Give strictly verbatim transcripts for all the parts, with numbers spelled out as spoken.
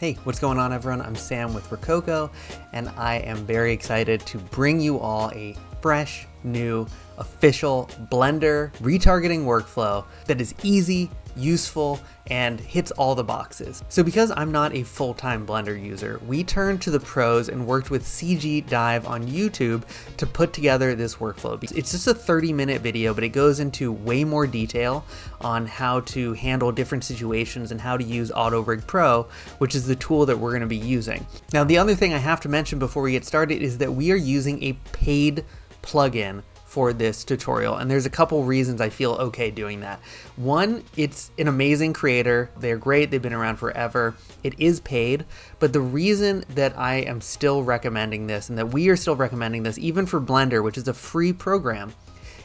Hey, what's going on everyone? I'm Sam with Rokoko, and I am very excited to bring you all a fresh, new, official Blender retargeting workflow that is easy, useful, and hits all the boxes. So because I'm not a full-time Blender user, we turned to the pros and worked with C G Dive on YouTube to put together this workflow. It's just a thirty minute video, but it goes into way more detail on how to handle different situations and how to use AutoRig Pro, which is the tool that we're gonna be using. Now, the other thing I have to mention before we get started is that we are using a paid plugin for this tutorial, and there's a couple reasons I feel okay doing that. One, it's an amazing creator. They're great, they've been around forever. It is paid, but the reason that I am still recommending this and that we are still recommending this, even for Blender, which is a free program,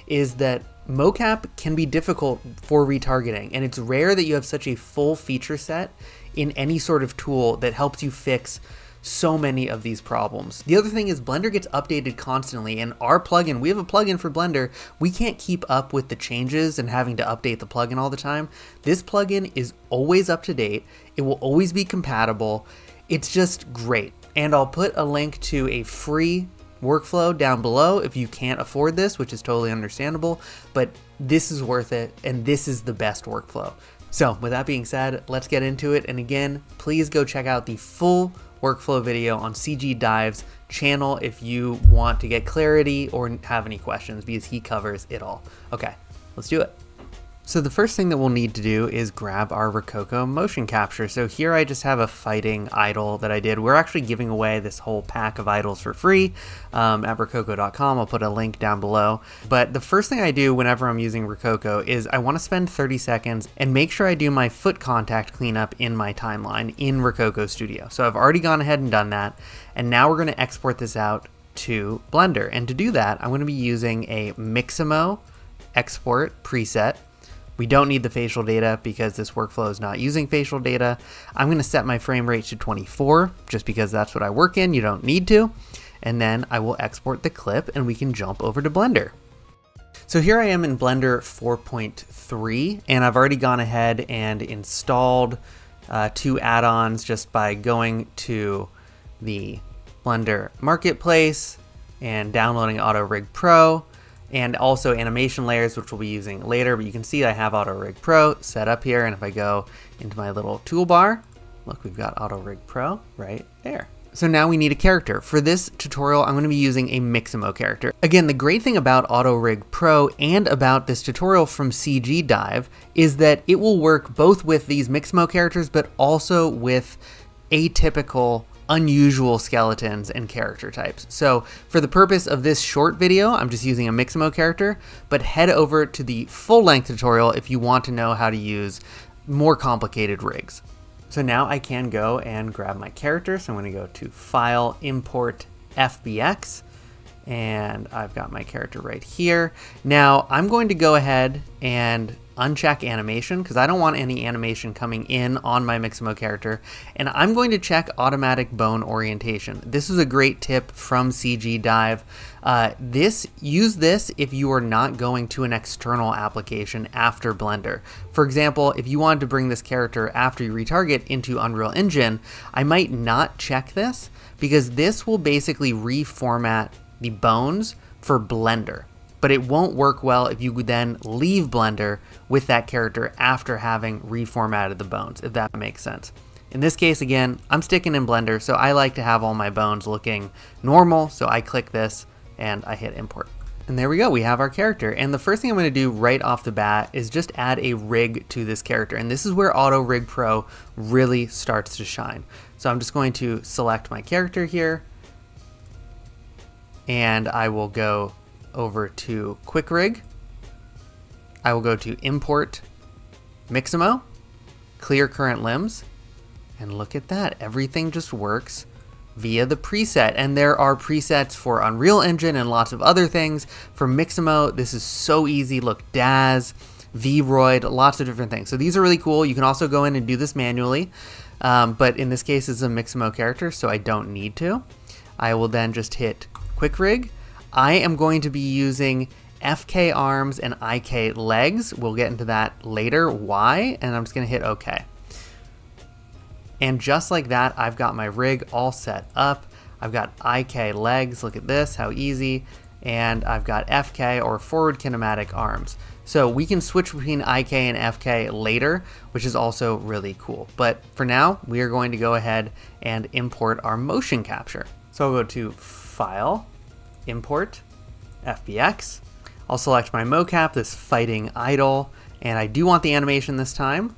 is that mocap can be difficult for retargeting, and it's rare that you have such a full feature set in any sort of tool that helps you fix so many of these problems. The other thing is Blender gets updated constantly, and our plugin, we have a plugin for Blender, we can't keep up with the changes and having to update the plugin all the time. This plugin is always up to date. It will always be compatible. It's just great. And I'll put a link to a free workflow down below if you can't afford this, which is totally understandable, but this is worth it, and this is the best workflow. So with that being said, let's get into it. And again, please go check out the full workflow video on C G Dive's channel if you want to get clarity or have any questions, because he covers it all. Okay, let's do it. So the first thing that we'll need to do is grab our Rokoko motion capture. So here I just have a fighting idol that I did. We're actually giving away this whole pack of idols for free um, at Rokoko dot com. I'll put a link down below. But the first thing I do whenever I'm using Rokoko is I want to spend thirty seconds and make sure I do my foot contact cleanup in my timeline in Rokoko Studio. So I've already gone ahead and done that. And now we're going to export this out to Blender. And to do that, I'm going to be using a Mixamo export preset. We don't need the facial data because this workflow is not using facial data. I'm going to set my frame rate to twenty-four just because that's what I work in. You don't need to. And then I will export the clip and we can jump over to Blender. So here I am in Blender four point three, and I've already gone ahead and installed uh, two add-ons just by going to the Blender Marketplace and downloading AutoRig Pro, and also Animation Layers, which we'll be using later. But you can see I have AutoRig Pro set up here, and if I go into my little toolbar, look, we've got AutoRig Pro right there. So now we need a character. For this tutorial, I'm gonna be using a Mixamo character. Again, the great thing about AutoRig Pro and about this tutorial from C G Dive is that it will work both with these Mixamo characters, but also with atypical, unusual skeletons and character types. So for the purpose of this short video, I'm just using a Mixamo character, but head over to the full length tutorial if you want to know how to use more complicated rigs. So now I can go and grab my character. So I'm going to go to File, Import, F B X, and I've got my character right here. Now I'm going to go ahead and uncheck animation because I don't want any animation coming in on my Mixamo character, and I'm going to check automatic bone orientation. This is a great tip from C G Dive. Uh, this use this if you are not going to an external application after Blender. For example, if you wanted to bring this character after you retarget into Unreal Engine, I might not check this because this will basically reformat the bones for Blender, but it won't work well if you would then leave Blender with that character after having reformatted the bones, if that makes sense. In this case, again, I'm sticking in Blender, so I like to have all my bones looking normal, so I click this and I hit import. And there we go, we have our character. And the first thing I'm gonna do right off the bat is just add a rig to this character. And this is where AutoRig Pro really starts to shine. So I'm just going to select my character here, and I will go over to Quick Rig. I will go to Import Mixamo, Clear Current Limbs, and look at that. Everything just works via the preset, and there are presets for Unreal Engine and lots of other things. For Mixamo, this is so easy. Look, Daz, Vroid, lots of different things. So these are really cool. You can also go in and do this manually, um, but in this case, it's a Mixamo character, so I don't need to. I will then just hit Quick Rig. I am going to be using F K arms and I K legs. We'll get into that later, why, and I'm just gonna hit okay. And just like that, I've got my rig all set up. I've got I K legs, look at this, how easy. And I've got F K, or forward kinematic arms. So we can switch between I K and F K later, which is also really cool. But for now, we are going to go ahead and import our motion capture. So I'll go to File, Import, F B X. I'll select my mocap, this fighting idol, and I do want the animation this time,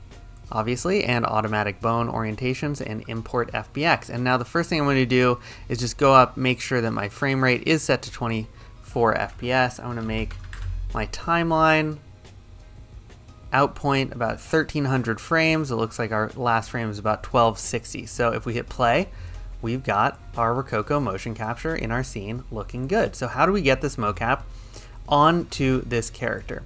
obviously, and automatic bone orientations, and import F B X. And now the first thing I'm going to do is just go up, make sure that my frame rate is set to twenty-four F P S. I'm going to make my timeline out point about thirteen hundred frames. It looks like our last frame is about twelve sixty. So if we hit play, we've got our Rokoko motion capture in our scene looking good. So how do we get this mocap onto this character?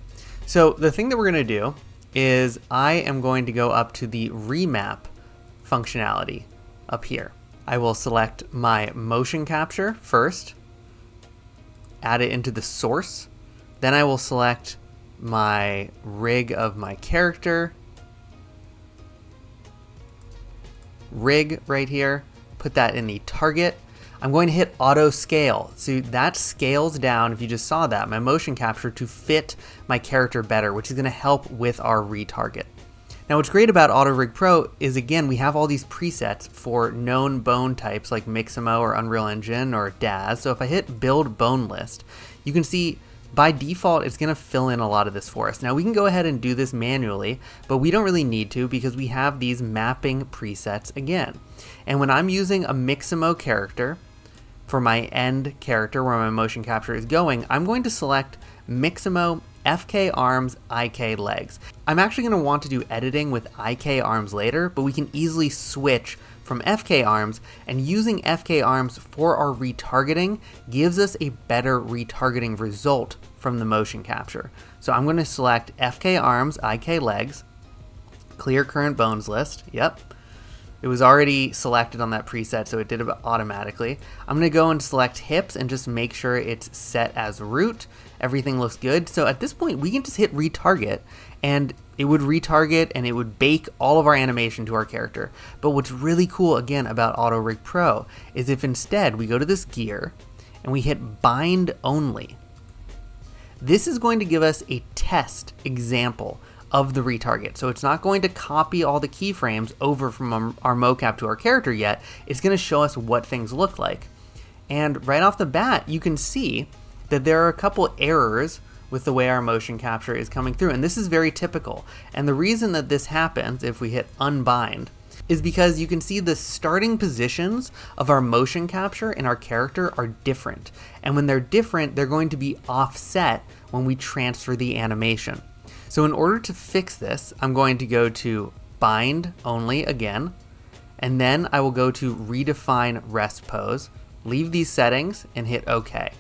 So the thing that we're going to do is I am going to go up to the remap functionality up here. I will select my motion capture first, add it into the source. Then I will select my rig of my character, rig right here, put that in the target. I'm going to hit auto scale. So that scales down, if you just saw that, my motion capture to fit my character better, which is gonna help with our retarget. Now what's great about AutoRig Pro is, again, we have all these presets for known bone types like Mixamo or Unreal Engine or Daz. So if I hit build bone list, you can see by default, it's gonna fill in a lot of this for us. Now we can go ahead and do this manually, but we don't really need to because we have these mapping presets again. And when I'm using a Mixamo character for my end character where my motion capture is going, I'm going to select Mixamo F K arms, I K legs. I'm actually gonna want to do editing with I K arms later, but we can easily switch from F K arms, and using F K arms for our retargeting gives us a better retargeting result from the motion capture. So I'm gonna select F K arms, I K legs, clear current bones list, yep. It was already selected on that preset, so it did it automatically. I'm gonna go and select hips and just make sure it's set as root. Everything looks good. So at this point, we can just hit retarget, and it would retarget and it would bake all of our animation to our character. But what's really cool, again, about AutoRig Pro is if instead we go to this gear and we hit bind only, this is going to give us a test example of the retarget. So it's not going to copy all the keyframes over from our mocap to our character yet. It's going to show us what things look like. And right off the bat, you can see that there are a couple errors with the way our motion capture is coming through. And this is very typical. And the reason that this happens, if we hit unbind, is because you can see the starting positions of our motion capture and our character are different. And when they're different, they're going to be offset when we transfer the animation. So in order to fix this, I'm going to go to bind only again, and then I will go to redefine rest pose, leave these settings and hit okay.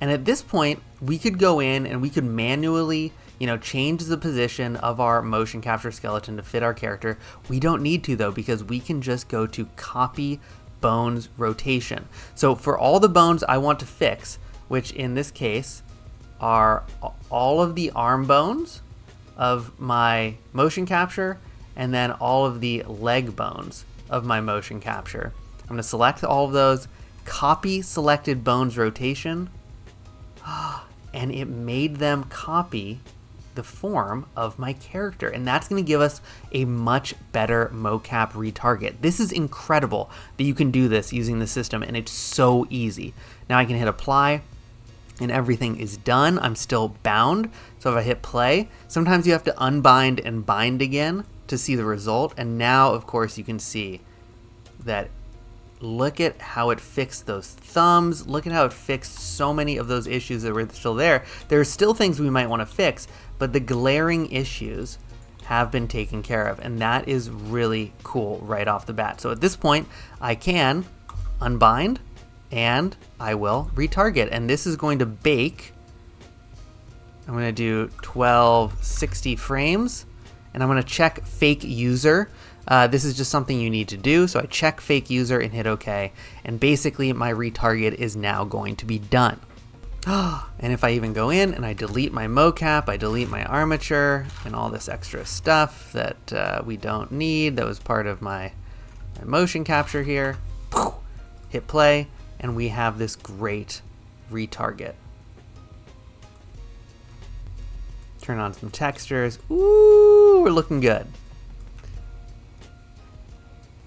And at this point, we could go in and we could manually, you know, change the position of our motion capture skeleton to fit our character. We don't need to though, because we can just go to copy bones rotation. So for all the bones I want to fix, which in this case are all of the arm bones of my motion capture, and then all of the leg bones of my motion capture. I'm going to select all of those, copy selected bones rotation, and it made them copy the form of my character. And that's going to give us a much better mocap retarget. This is incredible that you can do this using the system, and it's so easy. Now I can hit apply, and everything is done. I'm still bound. So if I hit play, sometimes you have to unbind and bind again to see the result. And now, of course, you can see that, look at how it fixed those thumbs. Look at how it fixed so many of those issues that were still there. There are still things we might want to fix, but the glaring issues have been taken care of. And that is really cool right off the bat. So at this point, I can unbind, and I will retarget. And this is going to bake. I'm gonna do twelve sixty frames, and I'm gonna check fake user. Uh, this is just something you need to do. So I check fake user and hit okay. And basically my retarget is now going to be done. And if I even go in and I delete my mocap, I delete my armature and all this extra stuff that uh, we don't need, that was part of my and motion capture here, hit play, and we have this great retarget. Turn on some textures. Ooh, we're looking good.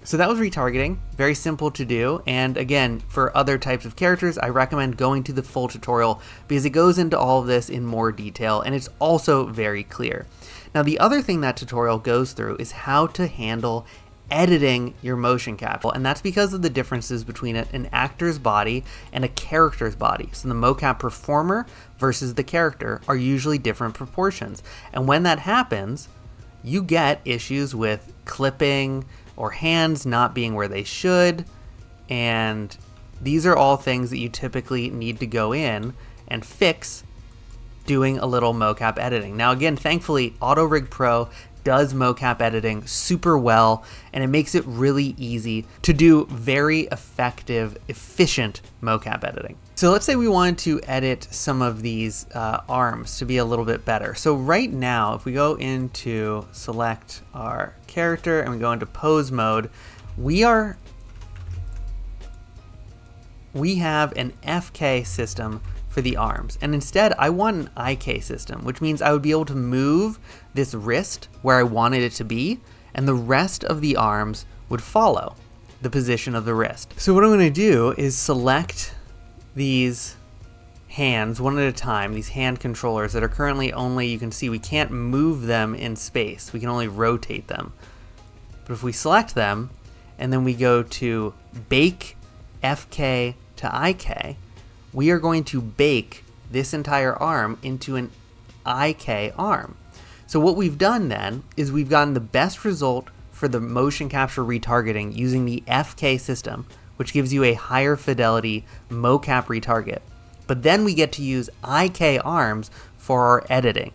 So that was retargeting, very simple to do, and again, for other types of characters, I recommend going to the full tutorial because it goes into all of this in more detail, and it's also very clear. Now, the other thing that tutorial goes through is how to handle editing your motion capture, and that's because of the differences between an actor's body and a character's body. So the mocap performer versus the character are usually different proportions, and when that happens, you get issues with clipping or hands not being where they should, and these are all things that you typically need to go in and fix doing a little mocap editing. Now again, thankfully, AutoRig Pro does mocap editing super well, and it makes it really easy to do very effective, efficient mocap editing. So let's say we wanted to edit some of these uh, arms to be a little bit better. So right now, if we go into select our character and we go into pose mode, we are, we have an F K system for the arms, and instead I want an I K system, which means I would be able to move this wrist where I wanted it to be, and the rest of the arms would follow the position of the wrist. So what I'm going to do is select these hands one at a time, these hand controllers that are currently only, you can see we can't move them in space, we can only rotate them. But if we select them and then we go to bake F K to I K, we are going to bake this entire arm into an I K arm. So what we've done then is we've gotten the best result for the motion capture retargeting using the F K system, which gives you a higher fidelity mocap retarget. But then we get to use I K arms for our editing.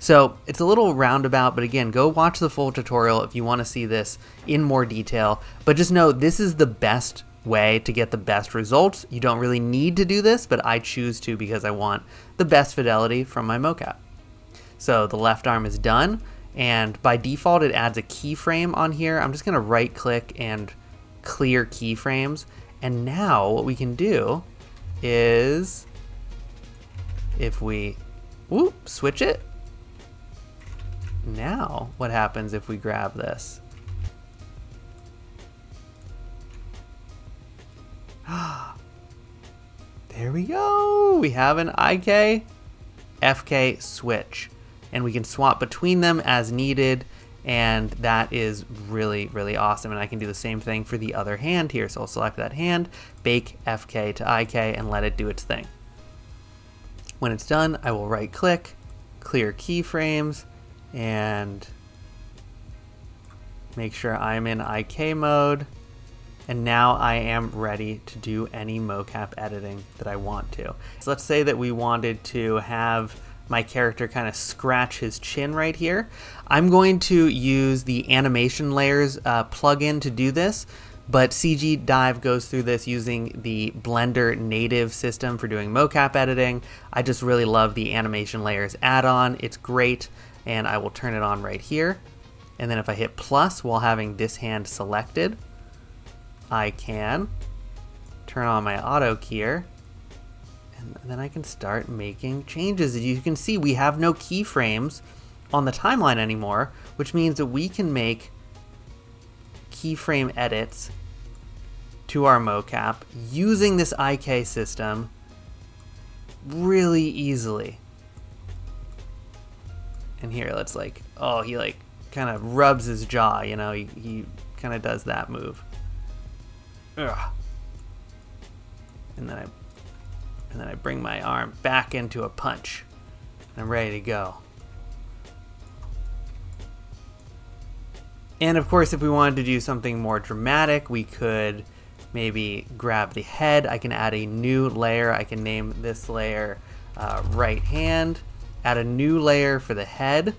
So it's a little roundabout, but again, go watch the full tutorial if you want to see this in more detail. But just know this is the best way to get the best results. You don't really need to do this, but I choose to because I want the best fidelity from my mocap. So the left arm is done, and by default it adds a keyframe on here. I'm just going to right click and clear keyframes, and now what we can do is if we whoop, switch it, now what happens if we grab this? There we go, we have an I K, F K switch, and we can swap between them as needed, and that is really, really awesome. And I can do the same thing for the other hand here, so I'll select that hand, bake F K to I K, and let it do its thing. When it's done, I will right click, clear keyframes, and make sure I'm in I K mode. And now I am ready to do any mocap editing that I want to. So let's say that we wanted to have my character kind of scratch his chin right here. I'm going to use the Animation Layers uh, plugin to do this, but C G Dive goes through this using the Blender native system for doing mocap editing. I just really love the Animation Layers add-on. It's great, and I will turn it on right here. And then if I hit plus while having this hand selected, I can turn on my auto keyer, and then I can start making changes. As you can see, we have no keyframes on the timeline anymore, which means that we can make keyframe edits to our mocap using this I K system really easily. And here, let's like, oh, he like kind of rubs his jaw, you know, he, he kind of does that move. And then I and then I bring my arm back into a punch, and I'm ready to go. And of course, if we wanted to do something more dramatic, we could maybe grab the head. I can add a new layer. I can name this layer uh, right hand, add a new layer for the head,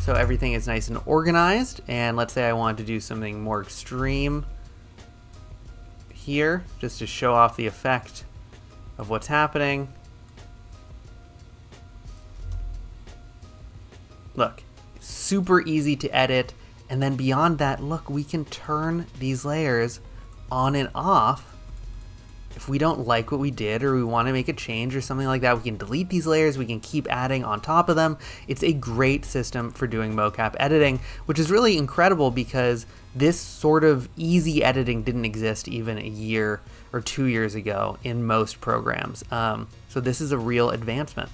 so everything is nice and organized. And let's say I wanted to do something more extreme here, just to show off the effect of what's happening. Look, super easy to edit, And then beyond that, look, we can turn these layers on and off. If we don't like what we did or we want to make a change or something like that, we can delete these layers, we can keep adding on top of them. It's a great system for doing mocap editing, which is really incredible because this sort of easy editing didn't exist even a year or two years ago in most programs. Um, so this is a real advancement.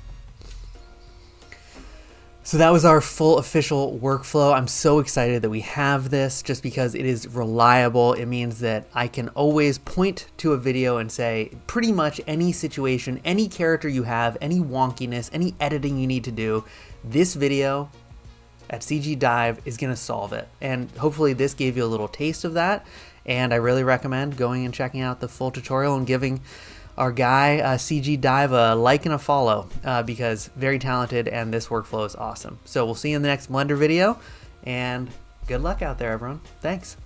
So that was our full official workflow. I'm so excited that we have this just because it is reliable. It means that I can always point to a video and say pretty much any situation, any character you have, any wonkiness, any editing you need to do, this video at C G Dive is gonna solve it. And hopefully this gave you a little taste of that. And I really recommend going and checking out the full tutorial and giving our guy uh, C G Dive a like and a follow uh, because very talented and this workflow is awesome. So we'll see you in the next Blender video and good luck out there, everyone. Thanks.